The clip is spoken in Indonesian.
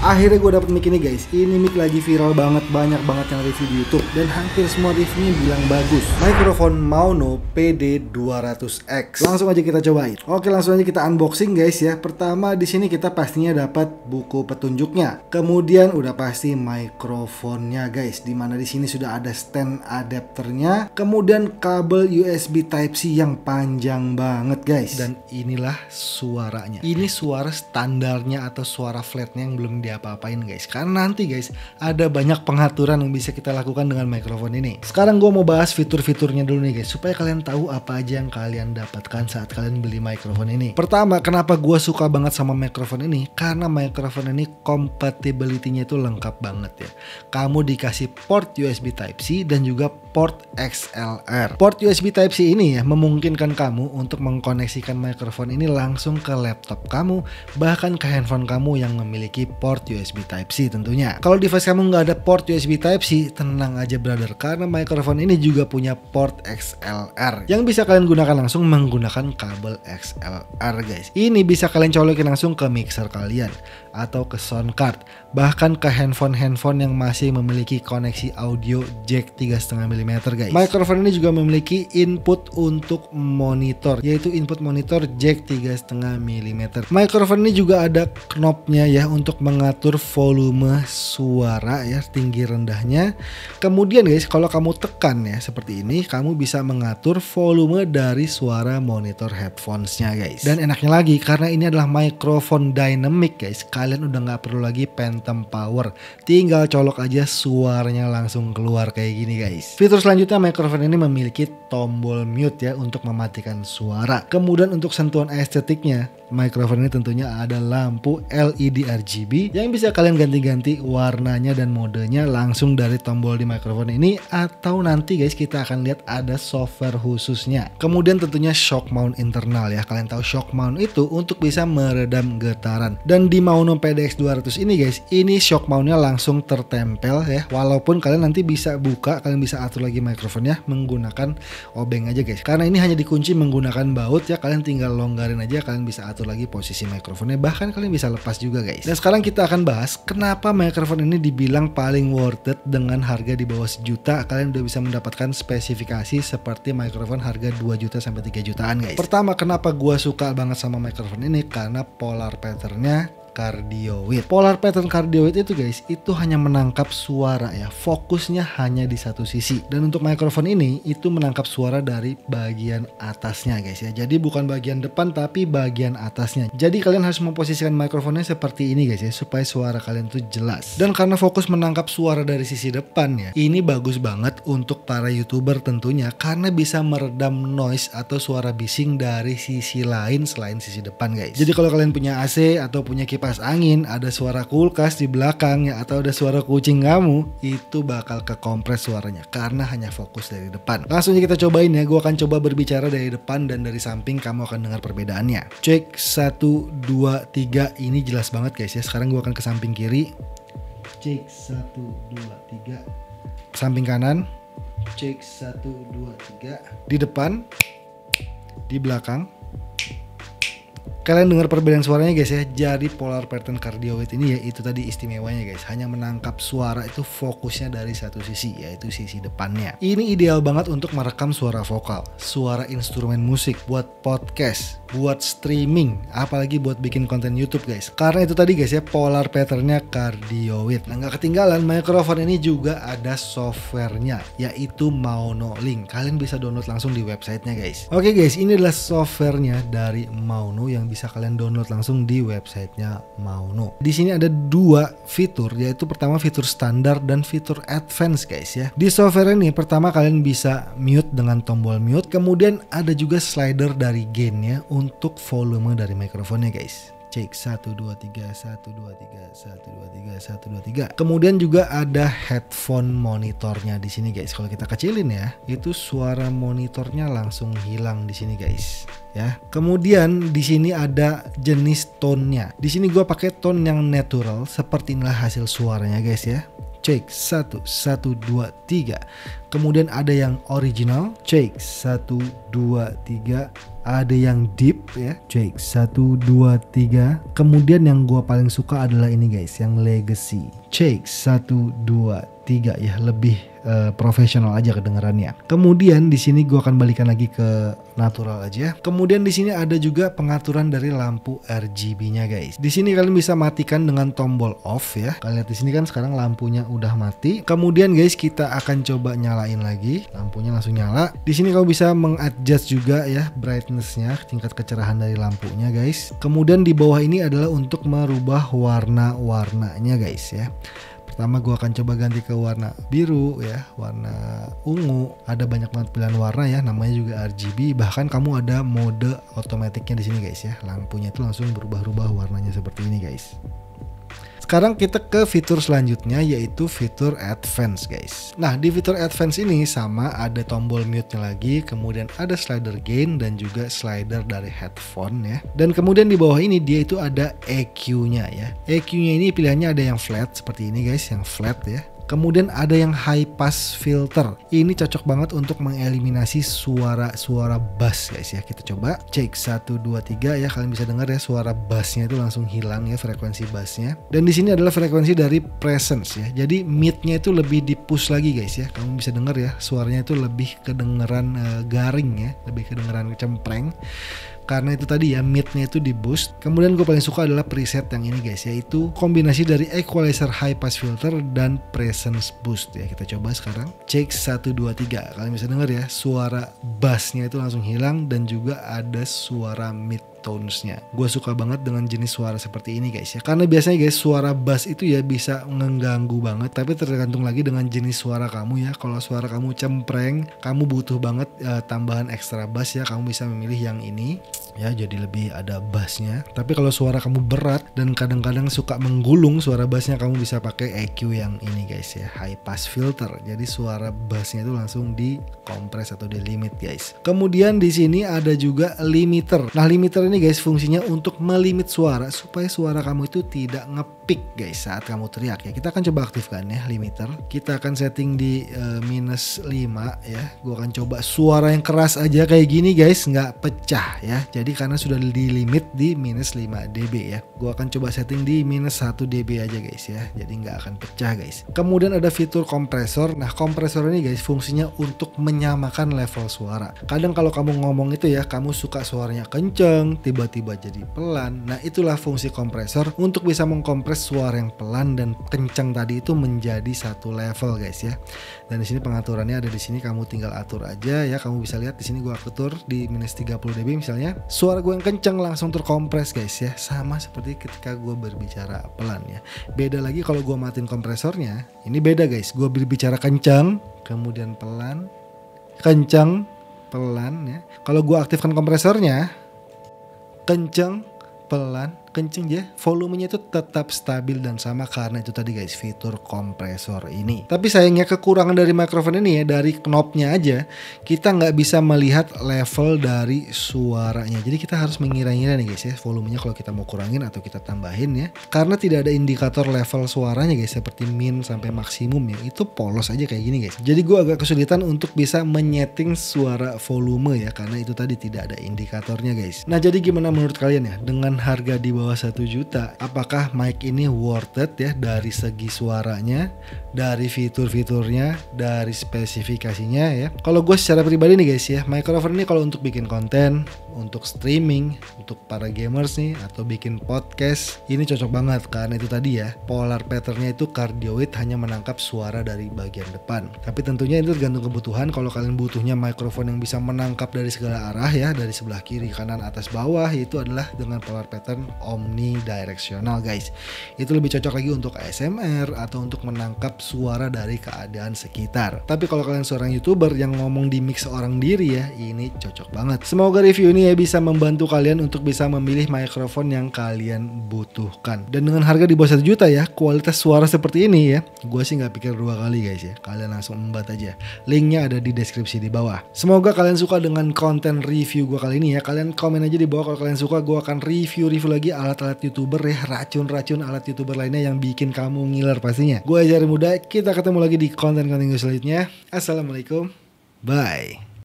Akhirnya gue dapet mic ini guys. Ini mic lagi viral banget, banyak banget yang review di YouTube dan hampir semua reviewnya bilang bagus. Mikrofon Maono PD200X. Langsung aja kita cobain. Oke, langsung aja kita unboxing guys ya. Pertama di sini kita pastinya dapat buku petunjuknya. Kemudian udah pasti mikrofonnya guys. Dimana di sini sudah ada stand adapternya. Kemudian kabel USB Type-C yang panjang banget guys. Dan inilah suaranya. Ini suara standarnya atau suara flatnya yang belum diapa-apain guys, karena nanti guys ada banyak pengaturan yang bisa kita lakukan dengan mikrofon ini. Sekarang gue mau bahas fitur-fiturnya dulu nih guys, supaya kalian tahu apa aja yang kalian dapatkan saat kalian beli mikrofon ini. Pertama, kenapa gue suka banget sama mikrofon ini, karena mikrofon ini compatibility-nya itu lengkap banget ya. Kamu dikasih port USB Type-C dan juga port XLR. Port USB Type-C ini ya memungkinkan kamu untuk mengkoneksikan mikrofon ini langsung ke laptop kamu, bahkan ke handphone kamu yang memiliki port USB Type-C tentunya. Kalau device kamu nggak ada port USB Type-C, tenang aja brother, karena mikrofon ini juga punya port XLR yang bisa kalian gunakan langsung menggunakan kabel XLR guys. Ini bisa kalian colokin langsung ke mixer kalian atau ke sound card, bahkan ke handphone-handphone yang masih memiliki koneksi audio jack 3,5 mm guys. Mikrofon ini juga memiliki input untuk monitor, yaitu input monitor jack 3,5 mm. Mikrofon ini juga ada knobnya ya untuk mengatur volume suara ya, tinggi rendahnya. Kemudian guys, kalau kamu tekan ya seperti ini, kamu bisa mengatur volume dari suara monitor headphonesnya guys. Dan enaknya lagi, karena ini adalah mikrofon dynamic guys, kalian udah nggak perlu lagi phantom power, tinggal colok aja suaranya langsung keluar kayak gini guys. Fitur selanjutnya, mikrofon ini memiliki tombol mute ya untuk mematikan suara. Kemudian untuk sentuhan estetiknya, mikrofon ini tentunya ada lampu LED RGB yang bisa kalian ganti-ganti warnanya dan modenya langsung dari tombol di mikrofon ini, atau nanti guys kita akan lihat ada software khususnya. Kemudian tentunya shock mount internal ya. Kalian tahu shock mount itu untuk bisa meredam getaran, dan di Maono PD200X ini guys, ini shock mountnya langsung tertempel ya. Walaupun kalian nanti bisa buka, kalian bisa atur lagi mikrofonnya menggunakan obeng aja guys, karena ini hanya dikunci menggunakan baut ya. Kalian tinggal longgarin aja, kalian bisa atur lagi posisi mikrofonnya, bahkan kalian bisa lepas juga guys. Dan sekarang kita akan bahas kenapa mikrofon ini dibilang paling worth it. Dengan harga di bawah 1 juta, kalian udah bisa mendapatkan spesifikasi seperti mikrofon harga 2 juta sampai 3 jutaan guys. Pertama, kenapa gua suka banget sama mikrofon ini, karena polar patternnya cardioid. Polar pattern cardioid itu guys, itu hanya menangkap suara ya, fokusnya hanya di satu sisi. Dan untuk mikrofon ini itu menangkap suara dari bagian atasnya guys ya. Jadi bukan bagian depan tapi bagian atasnya. Jadi kalian harus memposisikan mikrofonnya seperti ini guys ya, supaya suara kalian tuh jelas. Dan karena fokus menangkap suara dari sisi depan ya, ini bagus banget untuk para YouTuber tentunya, karena bisa meredam noise atau suara bising dari sisi lain selain sisi depan guys. Jadi kalau kalian punya AC atau punya kipas angin, ada suara kulkas di belakangnya atau ada suara kucing kamu, itu bakal kekompres suaranya karena hanya fokus dari depan. Langsung aja kita cobain ya. Gue akan coba berbicara dari depan dan dari samping, kamu akan dengar perbedaannya. Cek 1, 2, 3. Ini jelas banget guys ya. Sekarang gue akan ke samping kiri. Cek 1, 2, 3. Samping kanan. Cek 1, 2, 3. Di depan, di belakang. Kalian dengar perbedaan suaranya guys ya. Jadi polar pattern cardioid ini ya, itu tadi istimewanya guys, hanya menangkap suara itu fokusnya dari satu sisi, yaitu sisi depannya. Ini ideal banget untuk merekam suara vokal, suara instrumen musik, buat podcast, buat streaming, apalagi buat bikin konten YouTube guys. Karena itu tadi guys ya, polar patternnya cardioid. Nah, nggak ketinggalan, mikrofon ini juga ada softwarenya, yaitu Maono Link. Kalian bisa download langsung di websitenya guys. Oke guys, ini adalah softwarenya dari Maono yang bisa kalian download langsung di websitenya Maono. Di sini ada 2 fitur, yaitu pertama fitur standar dan fitur advance guys ya. Di software ini pertama kalian bisa mute dengan tombol mute, kemudian ada juga slider dari gainnya untuk volume dari mikrofonnya guys. Cek 1, 2, 3. Kemudian juga ada headphone monitornya di sini guys. Kalau kita kecilin ya, itu suara monitornya langsung hilang di sini guys ya. Kemudian di sini ada jenis tone-nya. Di sini gua pakai tone yang natural, seperti inilah hasil suaranya guys ya. Cek 1, 2, 3. Kemudian ada yang original. Cek 1, 2, 3. ada yang deep ya, cek 1, 2, 3. Kemudian yang gua paling suka adalah ini guys, yang legacy, cek 1, 2, 3 ya, lebih profesional aja kedengarannya. Kemudian di sini gua akan balikan lagi ke natural aja. Kemudian di sini ada juga pengaturan dari lampu RGB-nya guys. Di sini kalian bisa matikan dengan tombol off ya. Kalian lihat di sini kan sekarang lampunya udah mati. Kemudian guys kita akan coba nyalain lagi. Lampunya langsung nyala. Di sini kamu bisa mengadjust juga ya brightness-nya, tingkat kecerahan dari lampunya guys. Kemudian di bawah ini adalah untuk merubah warna-warnanya guys ya. Pertama gue akan coba ganti ke warna biru ya, warna ungu. Ada banyak banget pilihan warna ya, namanya juga RGB. Bahkan kamu ada mode otomatisnya di sini guys ya. Lampunya itu langsung berubah-ubah warnanya seperti ini guys. Sekarang kita ke fitur selanjutnya, yaitu fitur advance guys. Nah di fitur advance ini sama, ada tombol mute nya lagi, kemudian ada slider gain dan juga slider dari headphone ya. Dan kemudian di bawah ini dia itu ada EQ nya ya. EQ nya ini pilihannya ada yang flat seperti ini guys, yang flat ya. Kemudian ada yang high pass filter. Ini cocok banget untuk mengeliminasi suara-suara bass guys ya. Kita coba cek 1, 2, 3 ya. Kalian bisa dengar ya suara bassnya itu langsung hilang ya, frekuensi bassnya. Dan di sini adalah frekuensi dari presence ya. Jadi midnya itu lebih di push lagi guys ya. Kamu bisa dengar ya suaranya itu lebih kedengeran garing ya, lebih kedengeran cempreng. Karena itu tadi ya, mid-nya itu di boost. Kemudian gue paling suka adalah preset yang ini guys, yaitu kombinasi dari equalizer high pass filter dan presence boost ya. Kita coba sekarang, cek 1, 2, 3. Kalian bisa dengar ya suara bassnya itu langsung hilang dan juga ada suara mid tones-nya. Gue suka banget dengan jenis suara seperti ini guys ya, karena biasanya guys suara bass itu ya bisa mengganggu banget, tapi tergantung lagi dengan jenis suara kamu ya. Kalau suara kamu cempreng, kamu butuh banget tambahan ekstra bass ya, kamu bisa memilih yang ini ya, jadi lebih ada bassnya. Tapi kalau suara kamu berat dan kadang-kadang suka menggulung suara bassnya, kamu bisa pakai EQ yang ini guys ya, high pass filter. Jadi suara bassnya itu langsung di kompres atau di limit guys. Kemudian di sini ada juga limiter. Nah limiter ini guys fungsinya untuk melimit suara supaya suara kamu itu tidak ngepick guys saat kamu teriak ya. Kita akan coba aktifkan ya limiter. Kita akan setting di -5 ya. Gua akan coba suara yang keras aja kayak gini guys, nggak pecah ya. Jadi karena sudah di limit di -5 dB ya. Gua akan coba setting di -1 dB aja guys ya. Jadi nggak akan pecah guys. Kemudian ada fitur kompresor. Nah kompresor ini guys fungsinya untuk menyamakan level suara. Kadang kalau kamu ngomong itu ya, kamu suka suaranya kenceng, tiba-tiba jadi pelan. Nah itulah fungsi kompresor, untuk bisa mengkompres suara yang pelan dan kencang tadi itu menjadi satu level guys ya. Dan di sini pengaturannya ada di sini, kamu tinggal atur aja ya. Kamu bisa lihat di sini gua atur di -30 dB misalnya. Suara gue yang kencang langsung terkompres guys ya, sama seperti ketika gue berbicara pelan ya. Beda lagi kalau gua matiin kompresornya. Ini beda guys, gua berbicara kencang, kemudian pelan, kencang, pelan ya. Kalau gua aktifkan kompresornya, kenceng, pelan, kenceng ya, volumenya itu tetap stabil dan sama karena itu tadi guys fitur kompresor ini. Tapi sayangnya kekurangan dari microphone ini ya, dari knobnya aja kita nggak bisa melihat level dari suaranya. Jadi kita harus mengira-ngira nih guys ya volumenya kalau kita mau kurangin atau kita tambahin ya, karena tidak ada indikator level suaranya guys seperti min sampai maksimum ya, itu polos aja kayak gini guys. Jadi gue agak kesulitan untuk bisa menyeting suara volume ya, karena itu tadi tidak ada indikatornya guys. Nah jadi gimana menurut kalian ya, dengan harga di bawah 1 juta, apakah mic ini worth it ya, dari segi suaranya, dari fitur-fiturnya, dari spesifikasinya ya. Kalau gue secara pribadi nih guys ya, microphone ini kalau untuk bikin konten, untuk streaming, untuk para gamers nih, atau bikin podcast, ini cocok banget karena itu tadi ya, polar patternnya itu cardioid, hanya menangkap suara dari bagian depan. Tapi tentunya itu tergantung kebutuhan. Kalau kalian butuhnya microphone yang bisa menangkap dari segala arah ya, dari sebelah kiri, kanan, atas, bawah, itu adalah dengan polar pattern omnidirectional guys. Itu lebih cocok lagi untuk ASMR atau untuk menangkap suara dari keadaan sekitar. Tapi kalau kalian seorang YouTuber yang ngomong di mix seorang diri ya, ini cocok banget. Semoga review ini ya bisa membantu kalian untuk bisa memilih microphone yang kalian butuhkan. Dan dengan harga di bawah 1 juta ya, kualitas suara seperti ini ya, gue sih nggak pikir dua kali guys ya, kalian langsung embat aja. Linknya ada di deskripsi di bawah. Semoga kalian suka dengan konten review gue kali ini ya. Kalian komen aja di bawah kalau kalian suka, gue akan review lagi alat-alat YouTuber ya, racun-racun alat YouTuber lainnya yang bikin kamu ngiler pastinya. Gue Ezza Ermuda, kita ketemu lagi di konten-konten gue selanjutnya. Assalamualaikum, bye.